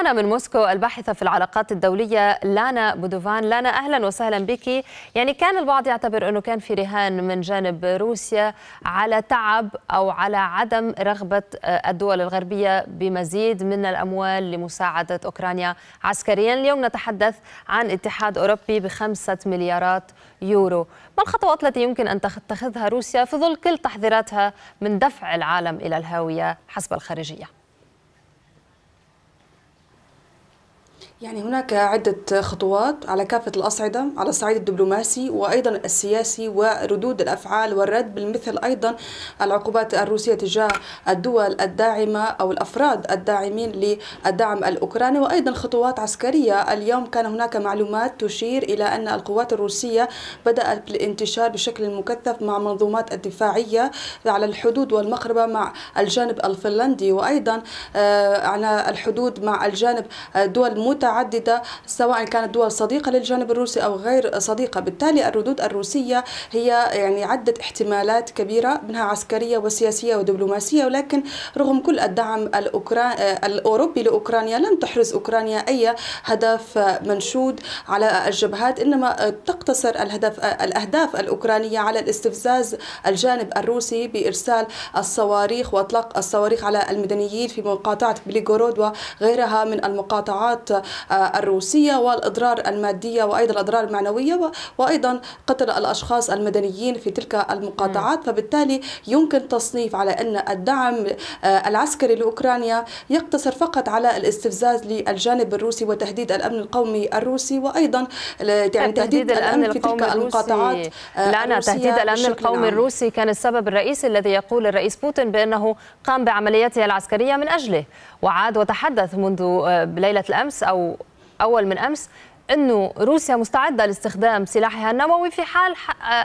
أنا من موسكو الباحثة في العلاقات الدولية لانا بدفان. لانا، أهلا وسهلا بك. يعني كان البعض يعتبر أنه كان في رهان من جانب روسيا على تعب أو على عدم رغبة الدول الغربية بمزيد من الأموال لمساعدة أوكرانيا عسكريا. اليوم نتحدث عن اتحاد أوروبي ب5 مليارات يورو. ما الخطوات التي يمكن أن تتخذها روسيا في ظل كل تحذيراتها من دفع العالم إلى الهاوية حسب الخارجية؟ يعني هناك عدة خطوات على كافة الأصعدة، على الصعيد الدبلوماسي وأيضا السياسي وردود الأفعال والرد، بالمثل أيضا العقوبات الروسية تجاه الدول الداعمة أو الأفراد الداعمين للدعم الأوكراني، وأيضا خطوات عسكرية. اليوم كان هناك معلومات تشير إلى أن القوات الروسية بدأت بالانتشار بشكل مكثف مع منظومات الدفاعية على الحدود والمقربة مع الجانب الفنلندي، وأيضا على الحدود مع الجانب دول متعددة سواء كانت دول صديقة للجانب الروسي أو غير صديقة. بالتالي الردود الروسية هي يعني عدة احتمالات كبيرة، منها عسكرية وسياسية ودبلوماسية. ولكن رغم كل الدعم الأوروبي لأوكرانيا لم تحرز أوكرانيا أي هدف منشود على الجبهات، إنما تقتصر الأهداف الأوكرانية على الاستفزاز الجانب الروسي بإرسال الصواريخ وإطلاق الصواريخ على المدنيين في مقاطعة بليغورود وغيرها من المقاطعات الروسية، والأضرار المادية وأيضا الأضرار المعنوية، وأيضا قتل الأشخاص المدنيين في تلك المقاطعات. فبالتالي يمكن تصنيف على أن الدعم العسكري لأوكرانيا يقتصر فقط على الاستفزاز للجانب الروسي وتهديد الأمن القومي الروسي، وأيضا يعني تهديد الأمن في تلك المقاطعات. لا، تهديد الأمن القومي الروسي كان السبب الرئيسي الذي يقول الرئيس بوتين بأنه قام بعملياته العسكرية من أجله، وعاد وتحدث منذ ليلة الأمس أو أول من أمس أنه روسيا مستعدة لاستخدام سلاحها النووي في حال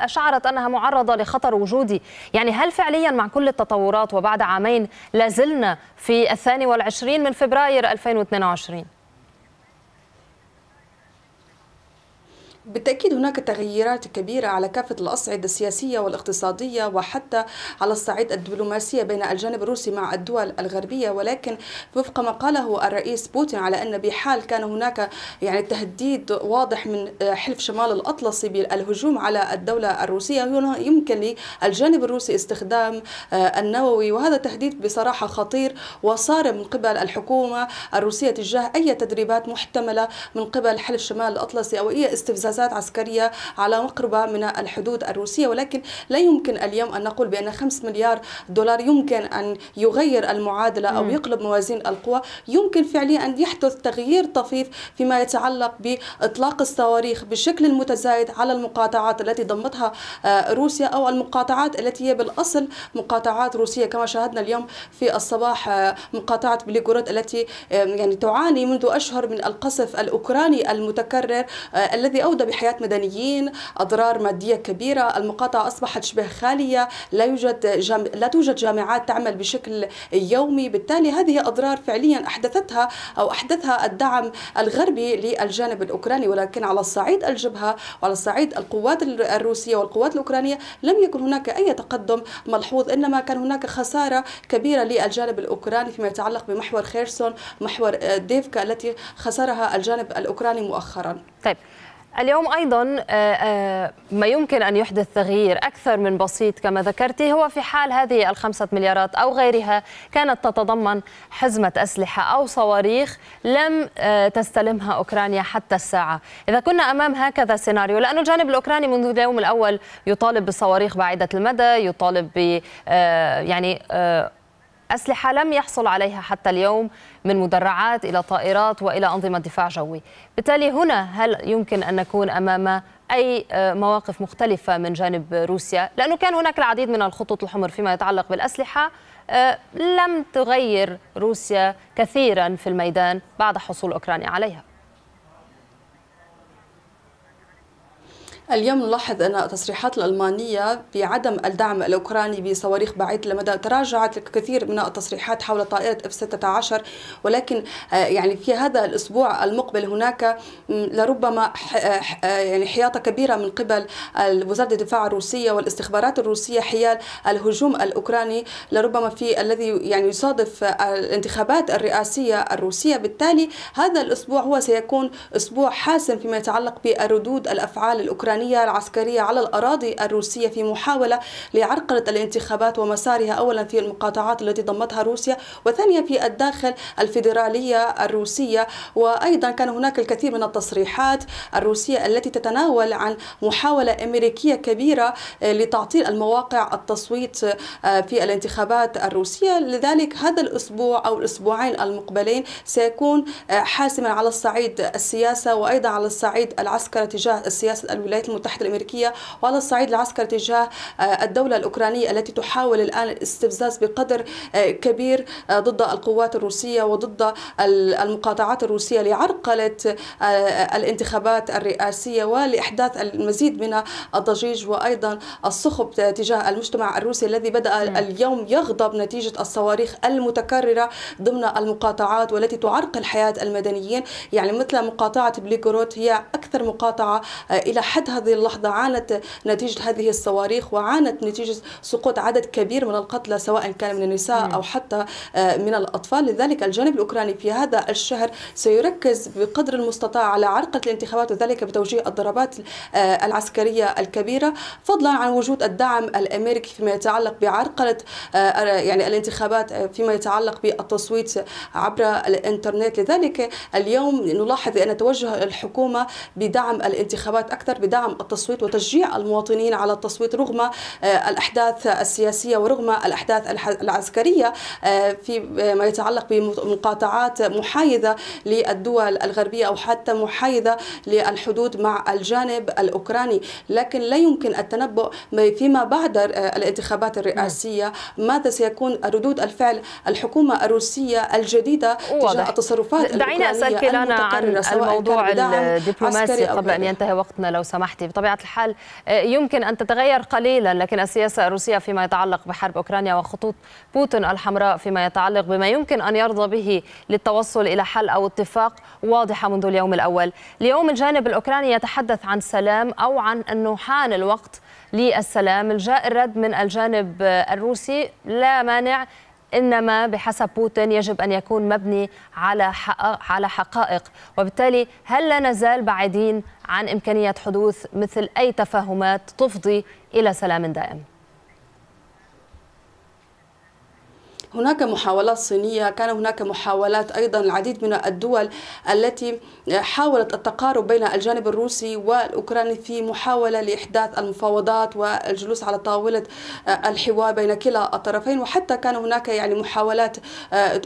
شعرت أنها معرضة لخطر وجودي. يعني هل فعليا مع كل التطورات وبعد عامين لازلنا في 22 فبراير 2022؟ بالتأكيد هناك تغييرات كبيرة على كافة الأصعدة السياسية والاقتصادية وحتى على الصعيد الدبلوماسية بين الجانب الروسي مع الدول الغربية. ولكن وفق ما قاله الرئيس بوتين على أن بحال كان هناك يعني تهديد واضح من حلف شمال الأطلسي بالهجوم على الدولة الروسية، يمكن للجانب الروسي استخدام النووي. وهذا تهديد بصراحة خطير وصار من قبل الحكومة الروسية تجاه أي تدريبات محتملة من قبل حلف شمال الأطلسي أو أي استفزازات عسكرية على مقربة من الحدود الروسية. ولكن لا يمكن اليوم أن نقول بأن 5 مليار دولار يمكن أن يغير المعادلة أو يقلب موازين القوى. يمكن فعليا أن يحدث تغيير طفيف فيما يتعلق بإطلاق الصواريخ بشكل المتزايد على المقاطعات التي ضمتها روسيا أو المقاطعات التي هي بالأصل مقاطعات روسية، كما شاهدنا اليوم في الصباح مقاطعة بليغورود التي يعني تعاني منذ أشهر من القصف الأوكراني المتكرر الذي أودى بحياة مدنيين، أضرار مادية كبيرة. المقاطعة أصبحت شبه خالية، لا توجد جامعات تعمل بشكل يومي. بالتالي هذه أضرار فعليا أحدثتها أو أحدثها الدعم الغربي للجانب الأوكراني. ولكن على الصعيد الجبهة وعلى الصعيد القوات الروسية والقوات الأوكرانية لم يكن هناك أي تقدم ملحوظ، إنما كان هناك خسارة كبيرة للجانب الأوكراني فيما يتعلق بمحور خيرسون، محور ديفكا التي خسرها الجانب الأوكراني مؤخرا. طيب اليوم أيضا ما يمكن أن يحدث تغيير أكثر من بسيط كما ذكرتي هو في حال هذه 5 مليارات أو غيرها كانت تتضمن حزمة أسلحة أو صواريخ لم تستلمها أوكرانيا حتى الساعة. إذا كنا أمام هكذا سيناريو، لأن الجانب الأوكراني منذ اليوم الأول يطالب بصواريخ بعيدة المدى، يطالب ب يعني أسلحة لم يحصل عليها حتى اليوم، من مدرعات إلى طائرات وإلى أنظمة دفاع جوي. بالتالي هنا هل يمكن أن نكون أمام أي مواقف مختلفة من جانب روسيا؟ لأنه كان هناك العديد من الخطوط الحمر فيما يتعلق بالأسلحة، لم تغير روسيا كثيرا في الميدان بعد حصول أوكرانيا عليها. اليوم نلاحظ أن التصريحات الألمانية بعدم الدعم الأوكراني بصواريخ بعيدة المدى تراجعت كثير من التصريحات حول طائرة F-16، ولكن يعني في هذا الأسبوع المقبل هناك لربما يعني حياطة كبيرة من قبل وزارة الدفاع الروسية والاستخبارات الروسية حيال الهجوم الأوكراني، لربما في الذي يعني يصادف الانتخابات الرئاسية الروسية. بالتالي هذا الأسبوع هو سيكون أسبوع حاسم فيما يتعلق بردود الأفعال الأوكرانية العسكرية على الأراضي الروسية في محاولة لعرقلة الانتخابات ومسارها، أولا في المقاطعات التي ضمتها روسيا، وثانيا في الداخل الفيدرالية الروسية. وأيضا كان هناك الكثير من التصريحات الروسية التي تتناول عن محاولة أمريكية كبيرة لتعطيل المواقع التصويت في الانتخابات الروسية. لذلك هذا الأسبوع أو الأسبوعين المقبلين سيكون حاسما على الصعيد السياسة، وأيضا على الصعيد العسكري تجاه السياسة الولايات المتحدة الأمريكية، وعلى الصعيد العسكري تجاه الدولة الأوكرانية التي تحاول الآن الاستفزاز بقدر كبير ضد القوات الروسية وضد المقاطعات الروسية لعرقلة الانتخابات الرئاسية ولإحداث المزيد من الضجيج وأيضا الصخب تجاه المجتمع الروسي الذي بدأ اليوم يغضب نتيجة الصواريخ المتكررة ضمن المقاطعات والتي تعرقل حياة المدنيين. يعني مثل مقاطعة بليغورود هي أكثر مقاطعة إلى حد هذه اللحظة عانت نتيجة هذه الصواريخ، وعانت نتيجة سقوط عدد كبير من القتلى سواء كان من النساء أو حتى من الأطفال. لذلك الجانب الأوكراني في هذا الشهر سيركز بقدر المستطاع على عرقلة الانتخابات، وذلك بتوجيه الضربات العسكرية الكبيرة، فضلا عن وجود الدعم الأمريكي فيما يتعلق بعرقلة يعني الانتخابات فيما يتعلق بالتصويت عبر الإنترنت. لذلك اليوم نلاحظ أن توجه الحكومة بدعم الانتخابات أكثر، بدعم التصويت وتشجيع المواطنين على التصويت رغم الأحداث السياسية ورغم الأحداث العسكرية فيما يتعلق بمقاطعات محايدة للدول الغربية أو حتى محايدة للحدود مع الجانب الأوكراني. لكن لا يمكن التنبؤ فيما بعد الانتخابات الرئاسية ماذا سيكون ردود الفعل الحكومة الروسية الجديدة تجاه التصرفات الأوكرانية المتكررة سواء كان بدعم الدبلوماسي. قبل أن ينتهي وقتنا لو سمحتي، بطبيعة الحال يمكن أن تتغير قليلا، لكن السياسة الروسية فيما يتعلق بحرب أوكرانيا وخطوط بوتين الحمراء فيما يتعلق بما يمكن أن يرضى به للتوصل إلى حل أو اتفاق واضحة منذ اليوم الأول. اليوم الجانب الأوكراني يتحدث عن سلام أو عن أنه حان الوقت للسلام، الجاء الرد من الجانب الروسي لا مانع، إنما بحسب بوتين يجب أن يكون مبني على حقائق، وبالتالي هل لا نزال بعيدين عن إمكانية حدوث مثل أي تفاهمات تفضي إلى سلام دائم؟ هناك محاولات صينية، كان هناك محاولات أيضا العديد من الدول التي حاولت التقارب بين الجانب الروسي والأوكراني في محاولة لإحداث المفاوضات والجلوس على طاولة الحوار بين كلا الطرفين. وحتى كان هناك يعني محاولات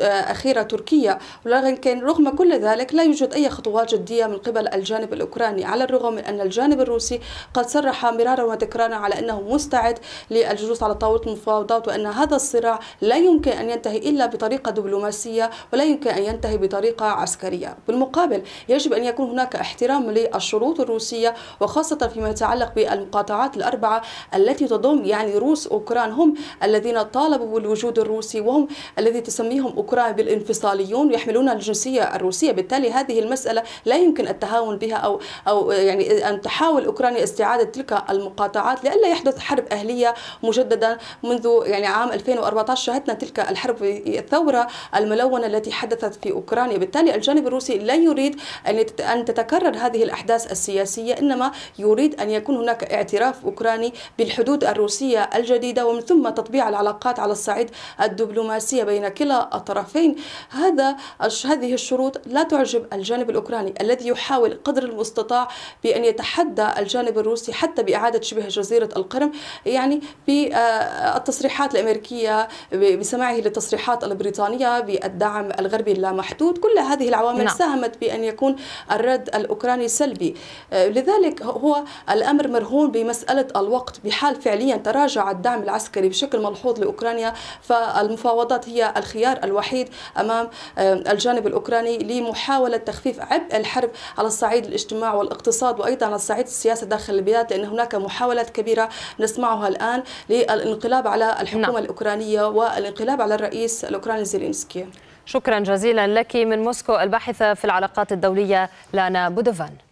أخيرة تركية، ولكن رغم كل ذلك لا يوجد أي خطوات جدية من قبل الجانب الأوكراني، على الرغم من أن الجانب الروسي قد صرح مرارا وتكرارا على أنه مستعد للجلوس على طاولة المفاوضات، وأن هذا الصراع لا يمكن أن ينتهي إلا بطريقة دبلوماسية ولا يمكن أن ينتهي بطريقة عسكرية. بالمقابل يجب أن يكون هناك احترام للشروط الروسية، وخاصة فيما يتعلق بالمقاطعات الأربعة التي تضم يعني روس أوكران، هم الذين طالبوا بالوجود الروسي وهم الذي تسميهم أوكران بالانفصاليون ويحملون الجنسية الروسية. بالتالي هذه المسألة لا يمكن التهاون بها أو يعني أن تحاول أوكرانيا استعادة تلك المقاطعات لئلا يحدث حرب أهلية مجددا. منذ يعني عام 2014 شهدنا تلك الحرب الثورة الملونة التي حدثت في أوكرانيا. بالتالي الجانب الروسي لا يريد أن تتكرر هذه الأحداث السياسية، إنما يريد أن يكون هناك اعتراف أوكراني بالحدود الروسية الجديدة ومن ثم تطبيع العلاقات على الصعيد الدبلوماسية بين كلا الطرفين. هذه الشروط لا تعجب الجانب الأوكراني الذي يحاول قدر المستطاع بأن يتحدى الجانب الروسي حتى بإعادة شبه جزيرة القرم، يعني بالتصريحات الأمريكية بسماع انتباهي للتصريحات البريطانية بالدعم الغربي اللامحدود، كل هذه العوامل ساهمت بأن يكون الرد الأوكراني سلبي. لذلك هو الأمر مرهون بمسألة الوقت. بحال فعليا تراجع الدعم العسكري بشكل ملحوظ لأوكرانيا، فالمفاوضات هي الخيار الوحيد أمام الجانب الأوكراني لمحاولة تخفيف عبء الحرب على الصعيد الاجتماع والاقتصاد، وأيضا على الصعيد السياسة داخل البلاد، لأن هناك محاولات كبيرة نسمعها الآن للانقلاب على الحكومة الأوكرانية والانقلاب على الرئيس الأوكراني زيلينسكي. شكرا جزيلا لك من موسكو الباحثة في العلاقات الدولية لانا بدفان.